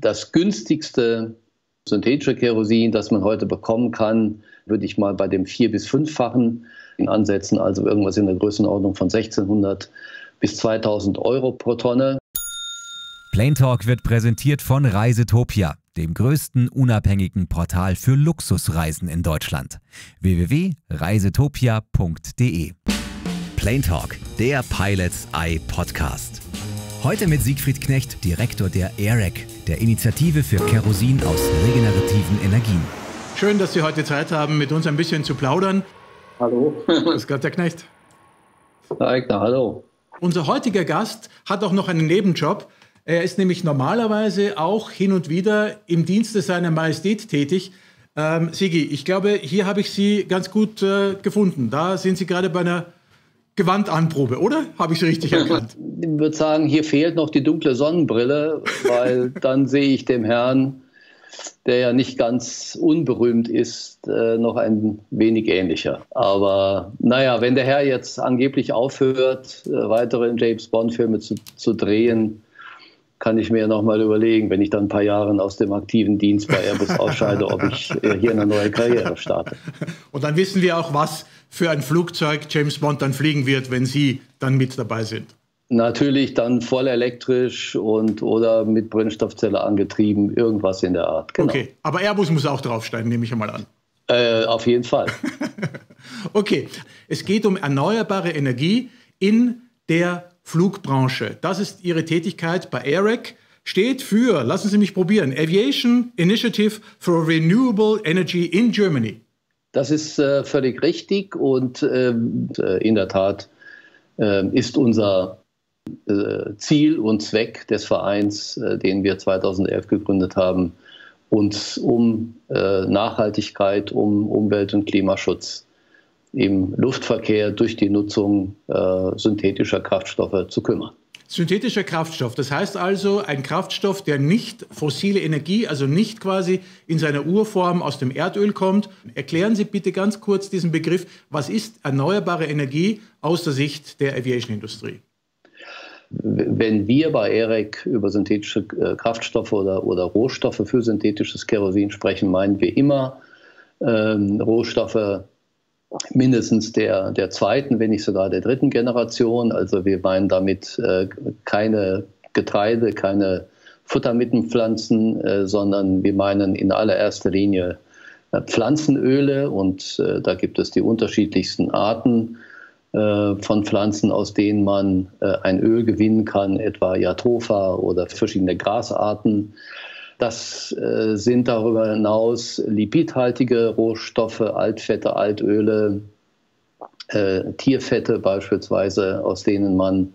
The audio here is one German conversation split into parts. das günstigste synthetische Kerosin, das man heute bekommen kann, würde ich mal bei dem 4- bis 5-fachen ansetzen, also irgendwas in der Größenordnung von 1.600 bis 2.000 Euro pro Tonne. planeTALK wird präsentiert von Reisetopia, dem größten unabhängigen Portal für Luxusreisen in Deutschland. www.reisetopia.de. planeTALK, der PilotsEYE Podcast. Heute mit Siegfried Knecht, Direktor der AEReg, der Initiative für Kerosin aus regenerativen Energien. Schön, dass Sie heute Zeit haben, mit uns ein bisschen zu plaudern. Hallo. Grüß Gott, Herr Knecht. Herr Eigner, hallo. Unser heutiger Gast hat auch noch einen Nebenjob. Er ist nämlich normalerweise auch hin und wieder im Dienste seiner Majestät tätig. Sigi, ich glaube, hier habe ich Sie ganz gut gefunden. Da sind Sie gerade bei einer Gewandanprobe, oder? Habe ich es richtig erkannt? Ich würde sagen, hier fehlt noch die dunkle Sonnenbrille, weil dann sehe ich dem Herrn, der ja nicht ganz unberühmt ist, noch ein wenig ähnlicher. Aber naja, wenn der Herr jetzt angeblich aufhört, weitere James-Bond-Filme zu drehen, kann ich mir noch mal überlegen, wenn ich dann ein paar Jahre aus dem aktiven Dienst bei Airbus ausscheide, ob ich hier eine neue Karriere starte. Und dann wissen wir auch, was für ein Flugzeug James Bond dann fliegen wird, wenn Sie dann mit dabei sind. Natürlich dann voll elektrisch und oder mit Brennstoffzelle angetrieben, irgendwas in der Art. Genau. Okay, aber Airbus muss auch draufsteigen, nehme ich einmal an. Auf jeden Fall. Okay, es geht um erneuerbare Energie in der Flugbranche. Das ist Ihre Tätigkeit bei AEReg. Steht für, lassen Sie mich probieren, Aviation Initiative for Renewable Energy in Germany. Das ist völlig richtig und in der Tat ist unser Ziel und Zweck des Vereins, den wir 2011 gegründet haben, uns um Nachhaltigkeit, um Umwelt- und Klimaschutz im Luftverkehr durch die Nutzung synthetischer Kraftstoffe zu kümmern. Synthetischer Kraftstoff, das heißt also ein Kraftstoff, der nicht fossile Energie, also nicht quasi in seiner Urform aus dem Erdöl kommt. Erklären Sie bitte ganz kurz diesen Begriff. Was ist erneuerbare Energie aus der Sicht der Aviation-Industrie? Wenn wir bei AEReg über synthetische Kraftstoffe oder Rohstoffe für synthetisches Kerosin sprechen, meinen wir immer Rohstoffe, mindestens der zweiten, wenn nicht sogar der dritten Generation. Also wir meinen damit keine Getreide, keine Futtermittelpflanzen, sondern wir meinen in allererster Linie Pflanzenöle. Und da gibt es die unterschiedlichsten Arten von Pflanzen, aus denen man ein Öl gewinnen kann, etwa Jatropha oder verschiedene Grasarten. Das sind darüber hinaus lipidhaltige Rohstoffe, Altfette, Altöle, Tierfette beispielsweise, aus denen man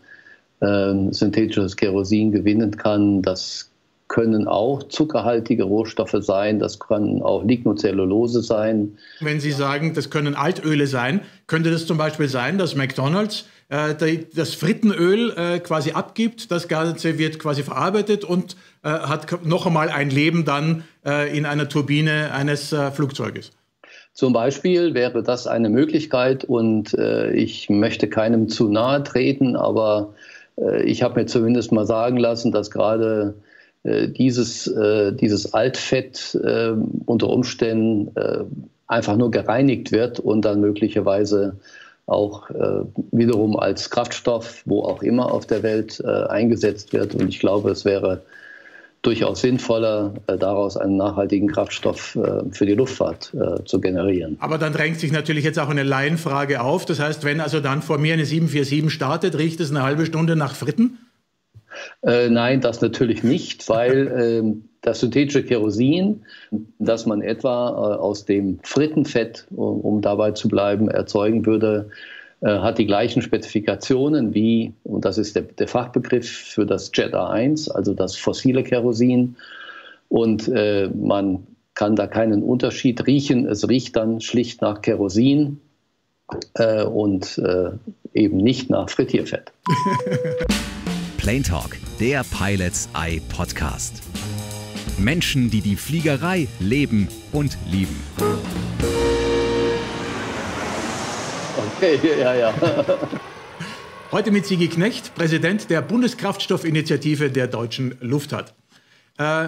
synthetisches Kerosin gewinnen kann. Das können auch zuckerhaltige Rohstoffe sein, das können auch Lignocellulose sein. Wenn Sie sagen, das können Altöle sein, könnte das zum Beispiel sein, dass McDonald's das Frittenöl quasi abgibt, das Ganze wird quasi verarbeitet und hat noch einmal ein Leben dann in einer Turbine eines Flugzeuges. Zum Beispiel wäre das eine Möglichkeit und ich möchte keinem zu nahe treten, aber ich habe mir zumindest mal sagen lassen, dass gerade dieses Altfett unter Umständen einfach nur gereinigt wird und dann möglicherweise auch wiederum als Kraftstoff, wo auch immer auf der Welt eingesetzt wird. Und ich glaube, es wäre durchaus sinnvoller, daraus einen nachhaltigen Kraftstoff für die Luftfahrt zu generieren. Aber dann drängt sich natürlich jetzt auch eine Laienfrage auf. Das heißt, wenn also dann vor mir eine 747 startet, riecht es eine halbe Stunde nach Fritten? Nein, das natürlich nicht, weil das synthetische Kerosin, das man etwa aus dem Frittenfett, um dabei zu bleiben, erzeugen würde, hat die gleichen Spezifikationen wie, und das ist der Fachbegriff für das Jet A1, also das fossile Kerosin. Und man kann da keinen Unterschied riechen. Es riecht dann schlicht nach Kerosin und eben nicht nach Frittierfett. planeTALK, der PilotsEYE Podcast. Menschen, die die Fliegerei leben und lieben. Okay, ja, ja. Heute mit Sigi Knecht, Präsident der Bundeskraftstoffinitiative der Deutschen Luftfahrt.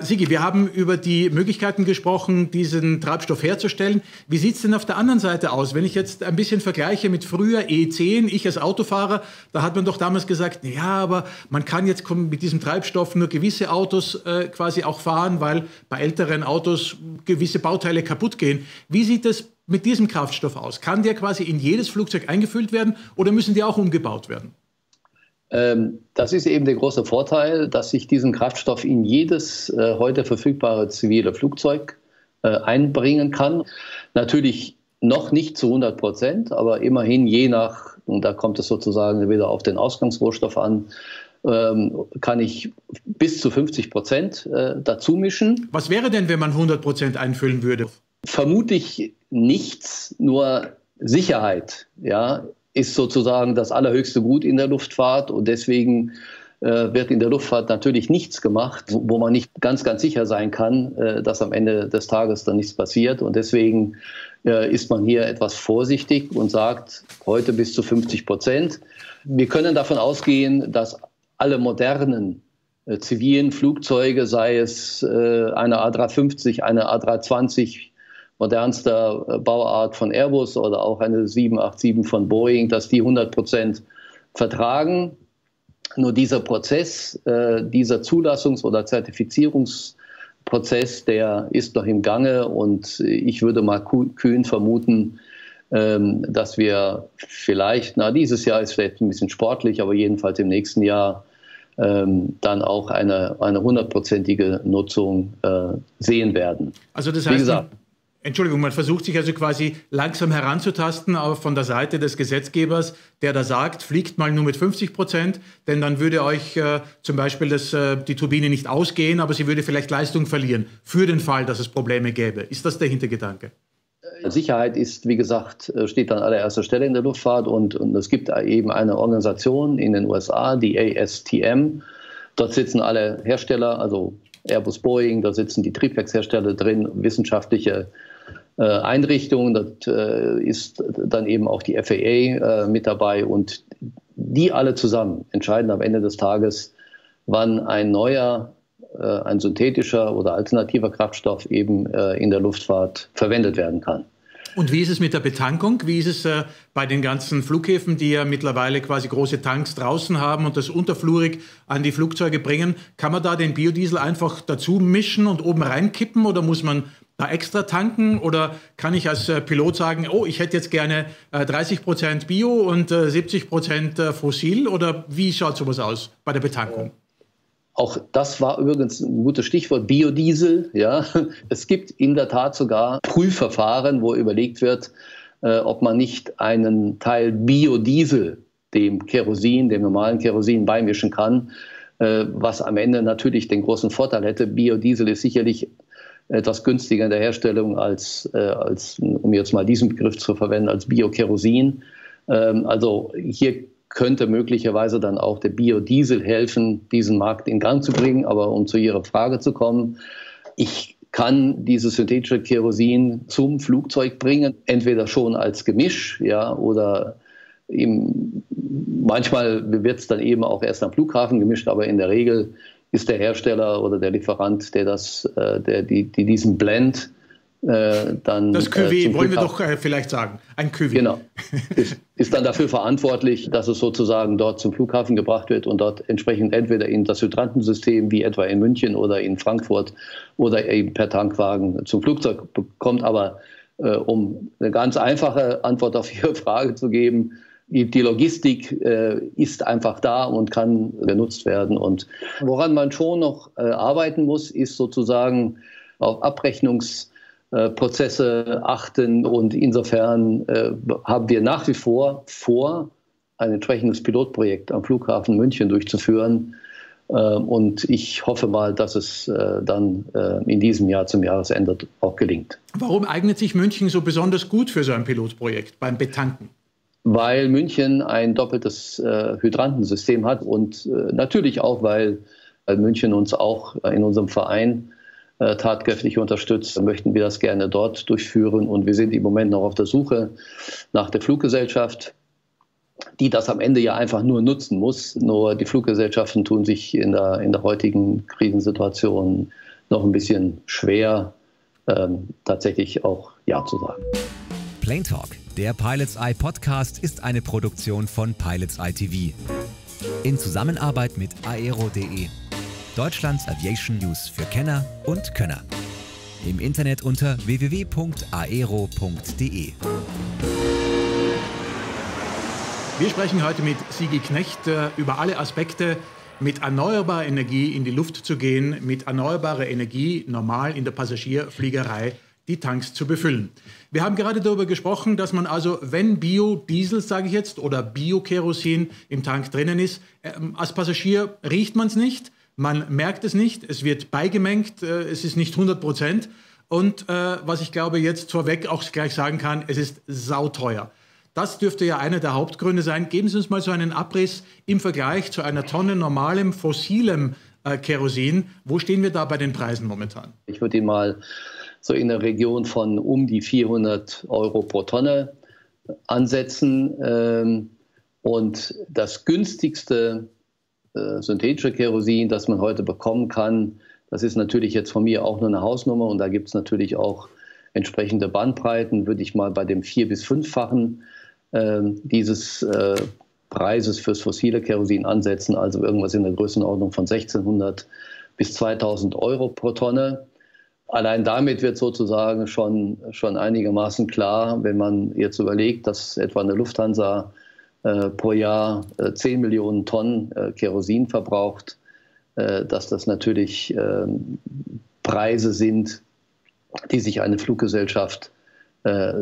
Sigi, wir haben über die Möglichkeiten gesprochen, diesen Treibstoff herzustellen. Wie sieht es denn auf der anderen Seite aus? Wenn ich jetzt ein bisschen vergleiche mit früher E10, ich als Autofahrer, da hat man doch damals gesagt, ja, aber man kann jetzt mit diesem Treibstoff nur gewisse Autos quasi auch fahren, weil bei älteren Autos gewisse Bauteile kaputt gehen. Wie sieht es mit diesem Kraftstoff aus? Kann der quasi in jedes Flugzeug eingefüllt werden oder müssen die auch umgebaut werden? Das ist eben der große Vorteil, dass ich diesen Kraftstoff in jedes heute verfügbare zivile Flugzeug einbringen kann. Natürlich noch nicht zu 100%, aber immerhin je nach, und da kommt es sozusagen wieder auf den Ausgangsrohstoff an, kann ich bis zu 50% dazu mischen. Was wäre denn, wenn man 100% einfüllen würde? Vermutlich nichts, nur Sicherheit, ja, ist sozusagen das allerhöchste Gut in der Luftfahrt und deswegen wird in der Luftfahrt natürlich nichts gemacht, wo man nicht ganz, ganz sicher sein kann, dass am Ende des Tages dann nichts passiert. Und deswegen ist man hier etwas vorsichtig und sagt, heute bis zu 50%. Wir können davon ausgehen, dass alle modernen zivilen Flugzeuge, sei es eine A350, eine A320, modernster Bauart von Airbus oder auch eine 787 von Boeing, dass die 100% vertragen. Nur dieser Prozess, dieser Zulassungs- oder Zertifizierungsprozess, der ist noch im Gange und ich würde mal kühn vermuten, dass wir vielleicht, na dieses Jahr ist vielleicht ein bisschen sportlich, aber jedenfalls im nächsten Jahr dann auch eine 100%ige Nutzung sehen werden. Also das heißt, wie gesagt, Entschuldigung, man versucht sich also quasi langsam heranzutasten, aber von der Seite des Gesetzgebers, der da sagt, fliegt mal nur mit 50%, denn dann würde euch zum Beispiel die Turbine nicht ausgehen, aber sie würde vielleicht Leistung verlieren, für den Fall, dass es Probleme gäbe. Ist das der Hintergedanke? Sicherheit ist, wie gesagt, steht an allererster Stelle in der Luftfahrt und es gibt eben eine Organisation in den USA, die ASTM. Dort sitzen alle Hersteller, also Airbus, Boeing, da sitzen die Triebwerkshersteller drin, wissenschaftliche Einrichtungen, das ist dann eben auch die FAA mit dabei und die alle zusammen entscheiden am Ende des Tages, wann ein neuer, ein synthetischer oder alternativer Kraftstoff eben in der Luftfahrt verwendet werden kann. Und wie ist es mit der Betankung? Wie ist es bei den ganzen Flughäfen, die ja mittlerweile quasi große Tanks draußen haben und das unterflurig an die Flugzeuge bringen? Kann man da den Biodiesel einfach dazu mischen und oben reinkippen oder muss man da extra tanken? Oder kann ich als Pilot sagen, oh, ich hätte jetzt gerne 30% Bio und 70% fossil? Oder wie schaut sowas aus bei der Betankung? Auch das war übrigens ein gutes Stichwort, Biodiesel. Ja. Es gibt in der Tat sogar Prüfverfahren, wo überlegt wird, ob man nicht einen Teil Biodiesel dem Kerosin, dem normalen Kerosin beimischen kann, was am Ende natürlich den großen Vorteil hätte. Biodiesel ist sicherlich etwas günstiger in der Herstellung als, um jetzt mal diesen Begriff zu verwenden, als Biokerosin. Also hier könnte möglicherweise dann auch der Biodiesel helfen, diesen Markt in Gang zu bringen. Aber um zu Ihrer Frage zu kommen, ich kann dieses synthetische Kerosin zum Flugzeug bringen, entweder schon als Gemisch, ja, oder eben, manchmal wird es dann eben auch erst am Flughafen gemischt, aber in der Regel ist der Hersteller oder der Lieferant, der diesen Blend dann... Das Cuvée wollen wir doch vielleicht sagen, ein Cuvée. Genau, ist dann dafür verantwortlich, dass es sozusagen dort zum Flughafen gebracht wird und dort entsprechend entweder in das Hydrantensystem, wie etwa in München oder in Frankfurt, oder eben per Tankwagen zum Flugzeug kommt. Aber um eine ganz einfache Antwort auf Ihre Frage zu geben, die Logistik ist einfach da und kann genutzt werden. Und woran man schon noch arbeiten muss, ist sozusagen auf Abrechnungsprozesse achten. Und insofern haben wir nach wie vor vor, ein entsprechendes Pilotprojekt am Flughafen München durchzuführen. Und ich hoffe mal, dass es dann in diesem Jahr zum Jahresende auch gelingt. Warum eignet sich München so besonders gut für so ein Pilotprojekt beim Betanken? Weil München ein doppeltes Hydrantensystem hat und natürlich auch, weil München uns auch in unserem Verein tatkräftig unterstützt, möchten wir das gerne dort durchführen. Und wir sind im Moment noch auf der Suche nach der Fluggesellschaft, die das am Ende ja einfach nur nutzen muss. Nur die Fluggesellschaften tun sich in der heutigen Krisensituation noch ein bisschen schwer, tatsächlich auch Ja zu sagen. planeTALK, der PilotsEYE Podcast, ist eine Produktion von PilotsEYE.tv in Zusammenarbeit mit AERO.de, Deutschlands Aviation News für Kenner und Könner. Im Internet unter www.aero.de. Wir sprechen heute mit Siegfried Knecht über alle Aspekte, mit erneuerbarer Energie in die Luft zu gehen, mit erneuerbarer Energie normal in der Passagierfliegerei die Tanks zu befüllen. Wir haben gerade darüber gesprochen, dass man also, wenn Biodiesel, sage ich jetzt, oder Bio-Kerosin im Tank drinnen ist, als Passagier riecht man es nicht, man merkt es nicht, es wird beigemengt, es ist nicht 100%. Und was ich glaube jetzt vorweg auch gleich sagen kann, es ist sauteuer. Das dürfte ja einer der Hauptgründe sein. Geben Sie uns mal so einen Abriss im Vergleich zu einer Tonne normalem, fossilem Kerosin. Wo stehen wir da bei den Preisen momentan? Ich würde Ihnen mal so in der Region von um die 400 Euro pro Tonne ansetzen. Und das günstigste synthetische Kerosin, das man heute bekommen kann, das ist natürlich jetzt von mir auch nur eine Hausnummer. Und da gibt es natürlich auch entsprechende Bandbreiten, würde ich mal bei dem 4- bis 5-fachen dieses Preises fürs fossile Kerosin ansetzen, also irgendwas in der Größenordnung von 1.600 bis 2.000 Euro pro Tonne. Allein damit wird sozusagen schon einigermaßen klar, wenn man jetzt überlegt, dass etwa eine Lufthansa pro Jahr 10 Millionen Tonnen Kerosin verbraucht, dass das natürlich Preise sind, die sich eine Fluggesellschaft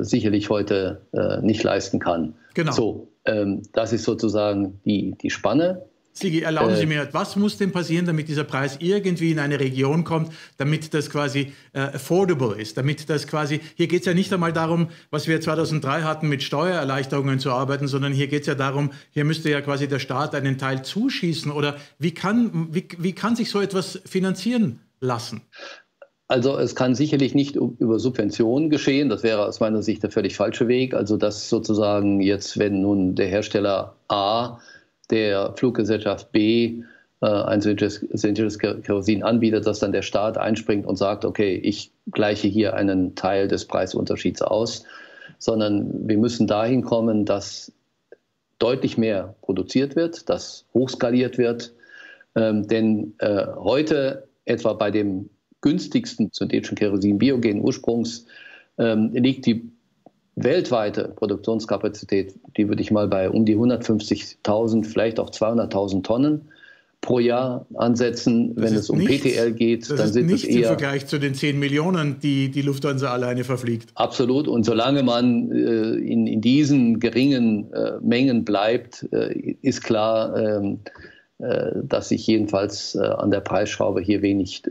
sicherlich heute nicht leisten kann. Genau. So, das ist sozusagen die Spanne. Sigi, erlauben Sie mir, was muss denn passieren, damit dieser Preis irgendwie in eine Region kommt, damit das quasi affordable ist, damit das quasi, hier geht es ja nicht einmal darum, was wir 2003 hatten, mit Steuererleichterungen zu arbeiten, sondern hier geht es ja darum, hier müsste ja quasi der Staat einen Teil zuschießen, oder wie kann sich so etwas finanzieren lassen? Also es kann sicherlich nicht über Subventionen geschehen. Das wäre aus meiner Sicht der völlig falsche Weg. Also dass sozusagen jetzt, wenn nun der Hersteller A der Fluggesellschaft B ein synthetisches Kerosin anbietet, dass dann der Staat einspringt und sagt, okay, ich gleiche hier einen Teil des Preisunterschieds aus. Sondern wir müssen dahin kommen, dass deutlich mehr produziert wird, dass hochskaliert wird. Denn heute etwa bei dem günstigsten synthetischen Kerosin biogenen Ursprungs liegt die weltweite Produktionskapazität, die würde ich mal bei um die 150.000, vielleicht auch 200.000 Tonnen pro Jahr ansetzen. Wenn es um PTL geht, dann sind es eher... Das ist nichts im Vergleich zu den 10 Millionen, die die Lufthansa alleine verfliegt. Absolut. Und solange man in diesen geringen Mengen bleibt, ist klar, dass sich jedenfalls an der Preisschraube hier wenig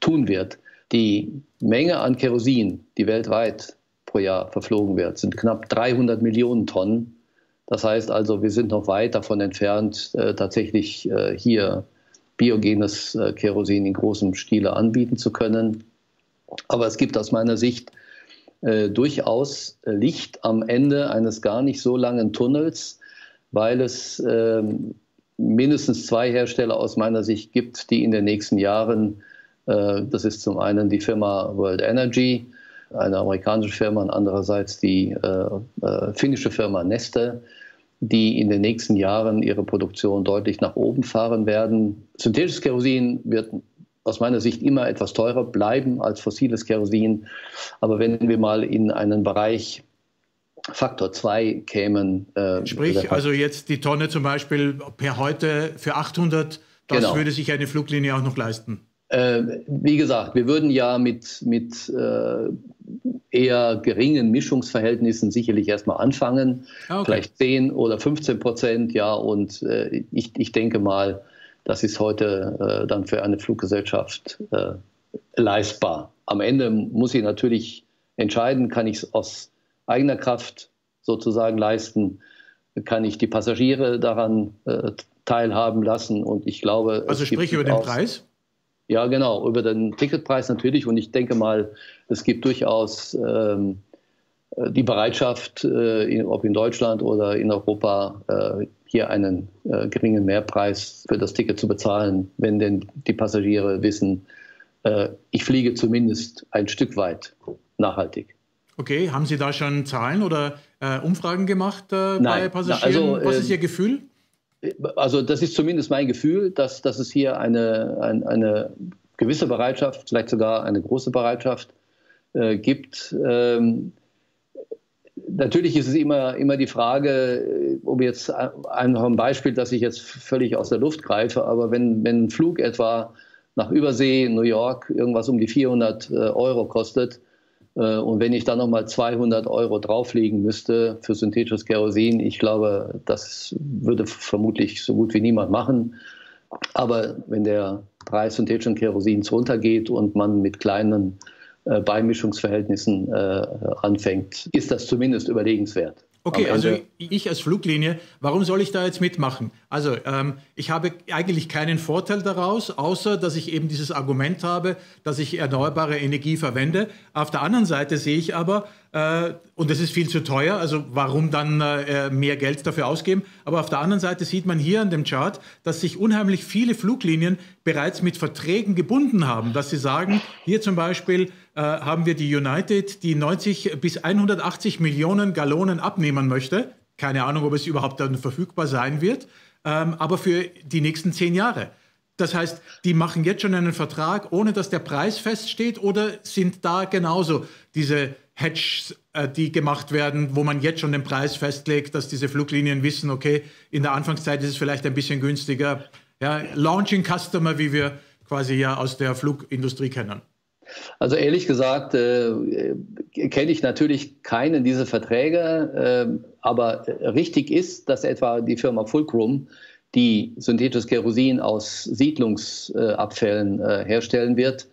tun wird. Die Menge an Kerosin, die weltweit pro Jahr verflogen wird, sind knapp 300 Millionen Tonnen. Das heißt also, wir sind noch weit davon entfernt, tatsächlich hier biogenes Kerosin in großem Stile anbieten zu können. Aber es gibt aus meiner Sicht durchaus Licht am Ende eines gar nicht so langen Tunnels, weil es mindestens zwei Hersteller aus meiner Sicht gibt, die in den nächsten Jahren, das ist zum einen die Firma World Energy, eine amerikanische Firma, und andererseits die finnische Firma Neste, die in den nächsten Jahren ihre Produktion deutlich nach oben fahren werden. Synthetisches Kerosin wird aus meiner Sicht immer etwas teurer bleiben als fossiles Kerosin. Aber wenn wir mal in einen Bereich Faktor 2 kämen. Sprich, also jetzt die Tonne zum Beispiel per heute für 800, das genau. Würde sich eine Fluglinie auch noch leisten? Wie gesagt, wir würden ja mit eher geringen Mischungsverhältnissen sicherlich erstmal anfangen. Ah, okay. Vielleicht 10 oder 15%, ja. Und ich denke mal, das ist heute dann für eine Fluggesellschaft leistbar. Am Ende muss ich natürlich entscheiden, kann ich es aus eigener Kraft sozusagen leisten, kann ich die Passagiere daran teilhaben lassen, und ich glaube... Also sprich über den Preis? Ja, genau, über den Ticketpreis natürlich, und ich denke mal, es gibt durchaus die Bereitschaft, ob in Deutschland oder in Europa, hier einen geringen Mehrpreis für das Ticket zu bezahlen, wenn denn die Passagiere wissen, ich fliege zumindest ein Stück weit nachhaltig. Okay, haben Sie da schon Zahlen oder Umfragen gemacht bei Passagieren? Also, was ist Ihr Gefühl? Also das ist zumindest mein Gefühl, dass es hier eine gewisse Bereitschaft, vielleicht sogar eine große Bereitschaft gibt. Natürlich ist es immer die Frage, um jetzt ein Beispiel, das ich jetzt völlig aus der Luft greife, aber wenn ein Flug etwa nach Übersee, New York, irgendwas um die 400 € kostet, und wenn ich dann nochmal 200 € drauflegen müsste für synthetisches Kerosin, ich glaube, das würde vermutlich so gut wie niemand machen. Aber wenn der Preis synthetischen Kerosins runtergeht und man mit kleinen Beimischungsverhältnissen anfängt, ist das zumindest überlegenswert. Okay, also ich als Fluglinie, warum soll ich da jetzt mitmachen? Also ich habe eigentlich keinen Vorteil daraus, außer dass ich eben dieses Argument habe, dass ich erneuerbare Energie verwende. Auf der anderen Seite sehe ich aber, und es ist viel zu teuer, also warum dann mehr Geld dafür ausgeben? Aber auf der anderen Seite sieht man hier an dem Chart, dass sich unheimlich viele Fluglinien bereits mit Verträgen gebunden haben, dass sie sagen, hier zum Beispiel haben wir die United, die 90 bis 180 Millionen Gallonen abnehmen möchte. Keine Ahnung, ob es überhaupt dann verfügbar sein wird, aber für die nächsten 10 Jahre. Das heißt, die machen jetzt schon einen Vertrag, ohne dass der Preis feststeht, oder sind da genauso diese Hedges, die gemacht werden, wo man jetzt schon den Preis festlegt, dass diese Fluglinien wissen, okay, in der Anfangszeit ist es vielleicht ein bisschen günstiger. Ja, Launching Customer, wie wir quasi ja aus der Flugindustrie kennen. Also ehrlich gesagt kenne ich natürlich keinen dieser Verträge, aber richtig ist, dass etwa die Firma Fulcrum, die synthetisches Kerosin aus Siedlungsabfällen herstellen wird,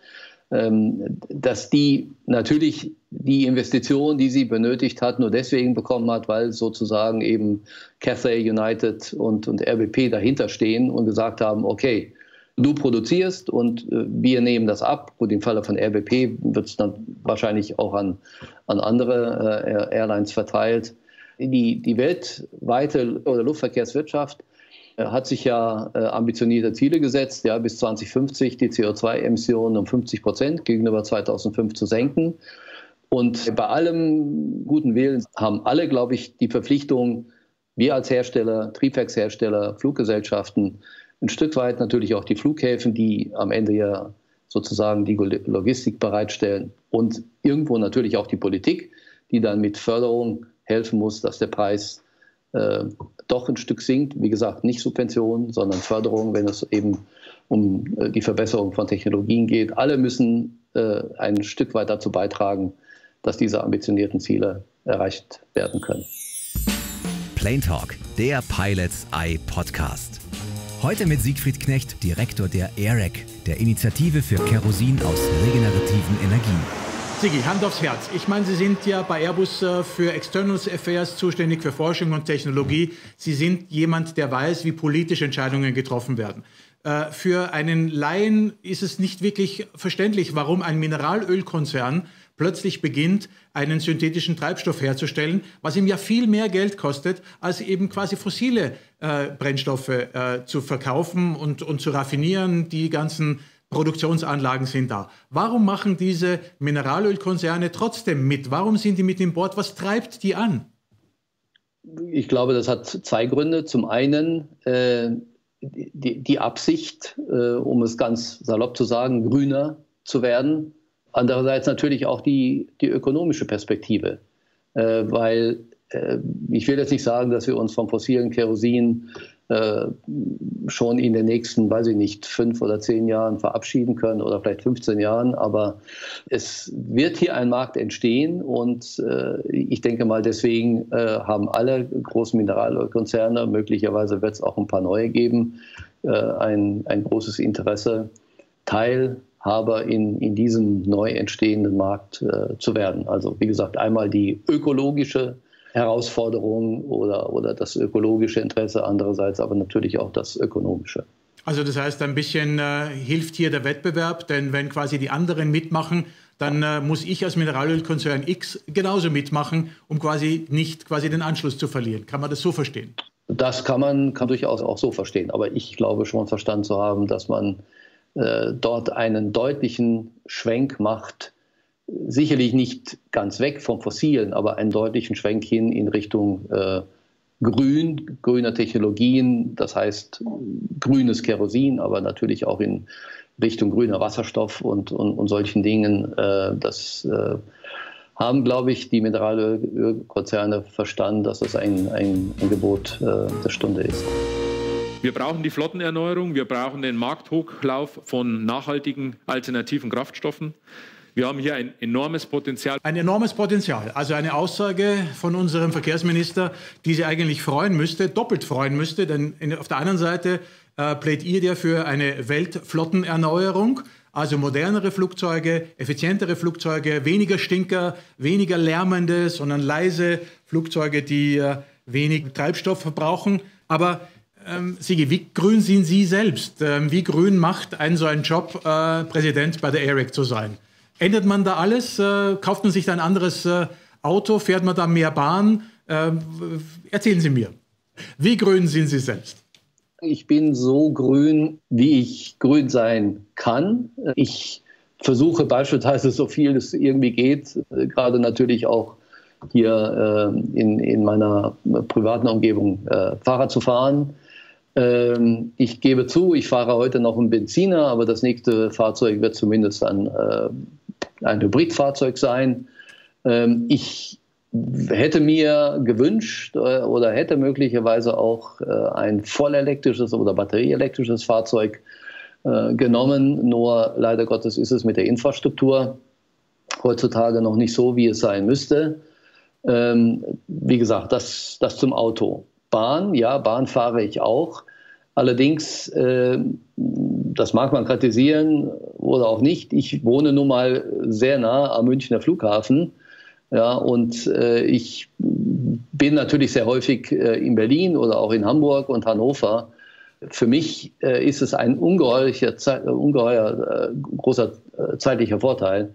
dass die natürlich die Investition, die sie benötigt hat, nur deswegen bekommen hat, weil sozusagen eben Cathay, United und RBP dahinter stehen und gesagt haben, okay, du produzierst und wir nehmen das ab. Gut, im Falle von RWP wird es dann wahrscheinlich auch an andere Airlines verteilt. Die weltweite oder Luftverkehrswirtschaft hat sich ja ambitionierte Ziele gesetzt, ja, bis 2050 die CO2-Emissionen um 50% gegenüber 2005 zu senken. Und bei allem guten Willen haben alle, glaube ich, die Verpflichtung, wir als Hersteller, Triebwerkshersteller, Fluggesellschaften, ein Stück weit natürlich auch die Flughäfen, die am Ende ja sozusagen die Logistik bereitstellen, und irgendwo natürlich auch die Politik, die dann mit Förderung helfen muss, dass der Preis doch ein Stück sinkt. Wie gesagt, nicht Subventionen, sondern Förderung, wenn es eben um die Verbesserung von Technologien geht. Alle müssen ein Stück weit dazu beitragen, dass diese ambitionierten Ziele erreicht werden können. planeTALK, der PilotsEYE Podcast. Heute mit Siegfried Knecht, Direktor der aireg, der Initiative für Kerosin aus regenerativen Energien. Sigi, Hand aufs Herz. Ich meine, Sie sind ja bei Airbus für External Affairs zuständig, für Forschung und Technologie. Sie sind jemand, der weiß, wie politische Entscheidungen getroffen werden. Für einen Laien ist es nicht wirklich verständlich, warum ein Mineralölkonzern plötzlich beginnt, einen synthetischen Treibstoff herzustellen, was ihm ja viel mehr Geld kostet, als eben quasi fossile Brennstoffe zu verkaufen und zu raffinieren. Die ganzen Produktionsanlagen sind da. Warum machen diese Mineralölkonzerne trotzdem mit? Warum sind die mit im Board? Was treibt die an? Ich glaube, das hat 2 Gründe. Zum einen die Absicht, um es ganz salopp zu sagen, grüner zu werden. Andererseits natürlich auch die ökonomische Perspektive, weil ich will jetzt nicht sagen, dass wir uns vom fossilen Kerosin schon in den nächsten, weiß ich nicht, 5 oder 10 Jahren verabschieden können oder vielleicht 15 Jahren, aber es wird hier ein Markt entstehen, und ich denke mal, deswegen haben alle großen Mineralölkonzerne, möglicherweise wird es auch ein paar neue geben, ein großes Interesse, Teilhaber in diesem neu entstehenden Markt zu werden. Also wie gesagt, einmal die ökologische Herausforderung oder das ökologische Interesse, andererseits aber natürlich auch das ökonomische. Also das heißt, ein bisschen hilft hier der Wettbewerb, denn wenn quasi die anderen mitmachen, dann muss ich als Mineralölkonzern X genauso mitmachen, um nicht den Anschluss zu verlieren. Kann man das so verstehen? Das kann man durchaus auch so verstehen. Aber ich glaube schon verstanden zu haben, dass man dort einen deutlichen Schwenk macht, sicherlich nicht ganz weg vom Fossilen, aber einen deutlichen Schwenk hin in Richtung grüner Technologien, das heißt grünes Kerosin, aber natürlich auch in Richtung grüner Wasserstoff und solchen Dingen. Das haben, glaube ich, die Mineralölkonzerne verstanden, dass das ein Gebot der Stunde ist. Wir brauchen die Flottenerneuerung, wir brauchen den Markthochlauf von nachhaltigen alternativen Kraftstoffen. Wir haben hier ein enormes Potenzial. Ein enormes Potenzial. Also eine Aussage von unserem Verkehrsminister, die Sie eigentlich freuen müsste, doppelt freuen müsste. Denn auf der anderen Seite plädiert er für eine Weltflottenerneuerung. Also modernere Flugzeuge, effizientere Flugzeuge, weniger Stinker, weniger lärmende, sondern leise Flugzeuge, die wenig Treibstoff verbrauchen. Aber Sigi, wie grün sind Sie selbst? Wie grün macht einen so einen Job, Präsident bei der AEREG zu sein? Ändert man da alles? Kauft man sich da ein anderes Auto? Fährt man da mehr Bahn? Erzählen Sie mir, wie grün sind Sie selbst? Ich bin so grün, wie ich grün sein kann. Ich versuche beispielsweise so viel es irgendwie geht, gerade natürlich auch hier in meiner privaten Umgebung Fahrrad zu fahren. Ich gebe zu, ich fahre heute noch einen Benziner, aber das nächste Fahrzeug wird zumindest dann ein Hybridfahrzeug sein. Ich hätte mir gewünscht oder hätte möglicherweise auch ein vollelektrisches oder batterieelektrisches Fahrzeug genommen. Nur leider Gottes ist es mit der Infrastruktur heutzutage noch nicht so, wie es sein müsste. Wie gesagt, das zum Auto. Bahn, ja, Bahn fahre ich auch. Allerdings, das mag man kritisieren oder auch nicht, ich wohne nun mal sehr nah am Münchner Flughafen. Ja, und ich bin natürlich sehr häufig in Berlin oder auch in Hamburg und Hannover. Für mich ist es ein ungeheuer großer zeitlicher Vorteil,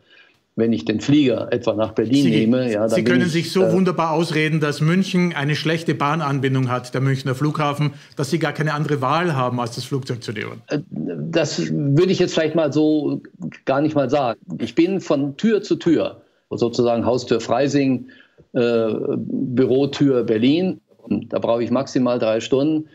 wenn ich den Flieger etwa nach Berlin nehme. Ja, dann Sie können sich so wunderbar ausreden, dass München eine schlechte Bahnanbindung hat, der Münchner Flughafen, dass Sie gar keine andere Wahl haben, als das Flugzeug zu nehmen. Das würde ich jetzt vielleicht mal so gar nicht mal sagen. Ich bin von Tür zu Tür, sozusagen Haustür Freising, Bürotür Berlin. Da brauche ich maximal 3 Stunden.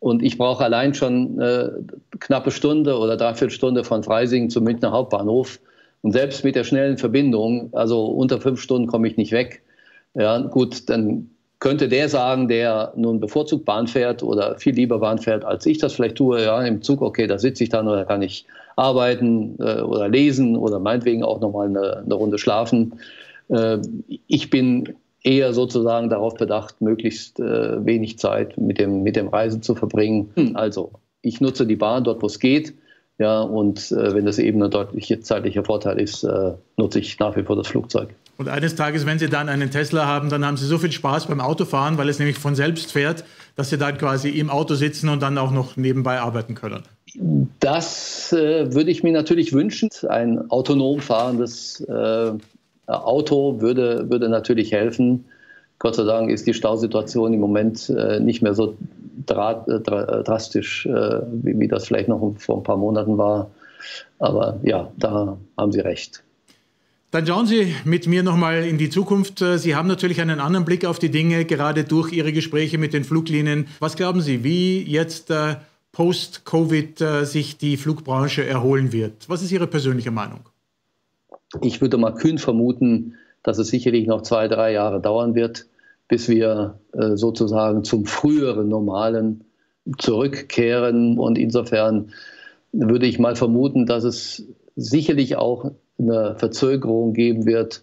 Und ich brauche allein schon eine knappe Stunde oder 3/4 Stunde von Freising zum Münchner Hauptbahnhof. Und selbst mit der schnellen Verbindung, also unter 5 Stunden komme ich nicht weg. Ja, gut, dann könnte der sagen, der nun bevorzugt Bahn fährt oder viel lieber Bahn fährt, als ich das vielleicht tue, ja, im Zug, okay, da sitze ich dann oder kann ich arbeiten oder lesen oder meinetwegen auch nochmal eine Runde schlafen. Ich bin eher sozusagen darauf bedacht, möglichst wenig Zeit mit dem Reisen zu verbringen. Also, ich nutze die Bahn dort, wo es geht. Ja, und wenn das eben ein deutlicher zeitlicher Vorteil ist, nutze ich nach wie vor das Flugzeug. Und eines Tages, wenn Sie dann einen Tesla haben, dann haben Sie so viel Spaß beim Autofahren, weil es nämlich von selbst fährt, dass Sie dann quasi im Auto sitzen und dann auch noch nebenbei arbeiten können. Das würde ich mir natürlich wünschen. Ein autonom fahrendes Auto würde natürlich helfen. Gott sei Dank ist die Stausituation im Moment nicht mehr so drastisch, wie das vielleicht noch vor ein paar Monaten war. Aber ja, da haben Sie recht. Dann schauen Sie mit mir nochmal in die Zukunft. Sie haben natürlich einen anderen Blick auf die Dinge, gerade durch Ihre Gespräche mit den Fluglinien. Was glauben Sie, wie jetzt post-Covid sich die Flugbranche erholen wird? Was ist Ihre persönliche Meinung? Ich würde mal kühn vermuten, dass es sicherlich noch 2, 3 Jahre dauern wird, bis wir sozusagen zum früheren Normalen zurückkehren. Und insofern würde ich mal vermuten, dass es sicherlich auch eine Verzögerung geben wird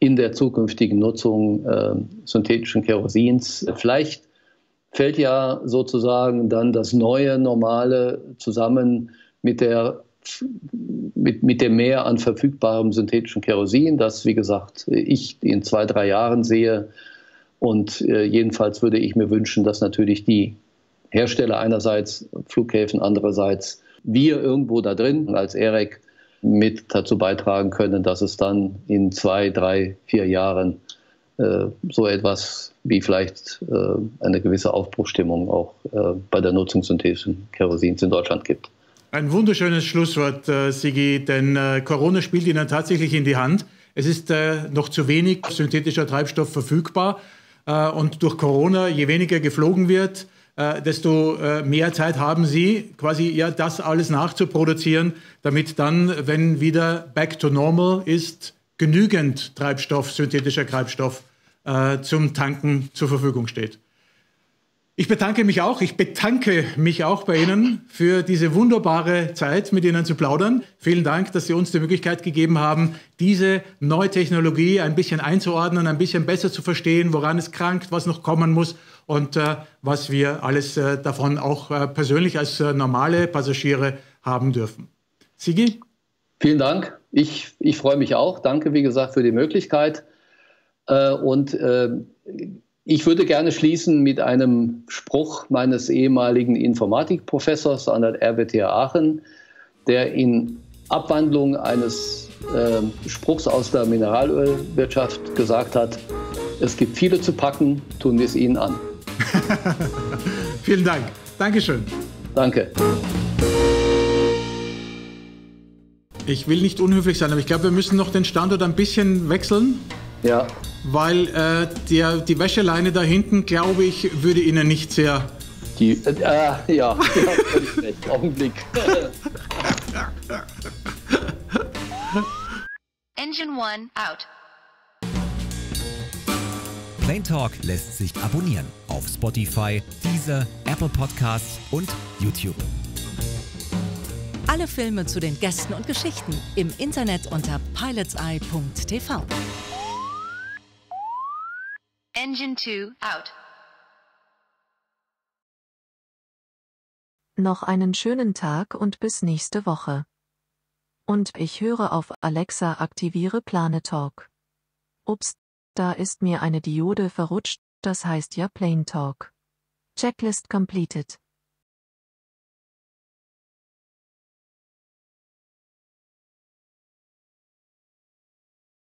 in der zukünftigen Nutzung synthetischen Kerosins. Vielleicht fällt ja sozusagen dann das neue Normale zusammen mit dem Mehr an verfügbarem synthetischen Kerosin, das, wie gesagt, ich in 2, 3 Jahren sehe. Und jedenfalls würde ich mir wünschen, dass natürlich die Hersteller einerseits, Flughäfen andererseits, wir irgendwo da drin als AEREG mit dazu beitragen können, dass es dann in 2, 3, 4 Jahren so etwas wie vielleicht eine gewisse Aufbruchstimmung auch bei der Nutzung synthetischen Kerosins in Deutschland gibt. Ein wunderschönes Schlusswort, Sigi, denn Corona spielt Ihnen tatsächlich in die Hand. Es ist noch zu wenig synthetischer Treibstoff verfügbar und durch Corona, je weniger geflogen wird, desto mehr Zeit haben Sie, quasi ja das alles nachzuproduzieren, damit dann, wenn wieder back to normal ist, genügend Treibstoff, synthetischer Treibstoff zum Tanken zur Verfügung steht. Ich bedanke mich auch bei Ihnen für diese wunderbare Zeit, mit Ihnen zu plaudern. Vielen Dank, dass Sie uns die Möglichkeit gegeben haben, diese neue Technologie ein bisschen einzuordnen, ein bisschen besser zu verstehen, woran es krankt, was noch kommen muss und was wir alles davon auch persönlich als normale Passagiere haben dürfen. Sigi? Vielen Dank. Ich freue mich auch. Danke, wie gesagt, für die Möglichkeit. Ich würde gerne schließen mit einem Spruch meines ehemaligen Informatikprofessors an der RWTH Aachen, der in Abwandlung eines Spruchs aus der Mineralölwirtschaft gesagt hat, es gibt viele zu packen, tun wir es ihnen an. Vielen Dank. Dankeschön. Danke. Ich will nicht unhöflich sein, aber ich glaube, wir müssen noch den Standort ein bisschen wechseln. Ja. Weil die Wäscheleine da hinten, glaube ich, würde Ihnen nicht sehr... Ja, Augenblick. Engine 1 out. planeTALK lässt sich abonnieren auf Spotify, Deezer, Apple Podcasts und YouTube. Alle Filme zu den Gästen und Geschichten im Internet unter PilotsEYE.tv. Engine 2 out. Noch einen schönen Tag und bis nächste Woche. Und ich höre auf Alexa, aktiviere planeTALK. Ups, da ist mir eine Diode verrutscht, das heißt ja planeTALK. Checklist completed.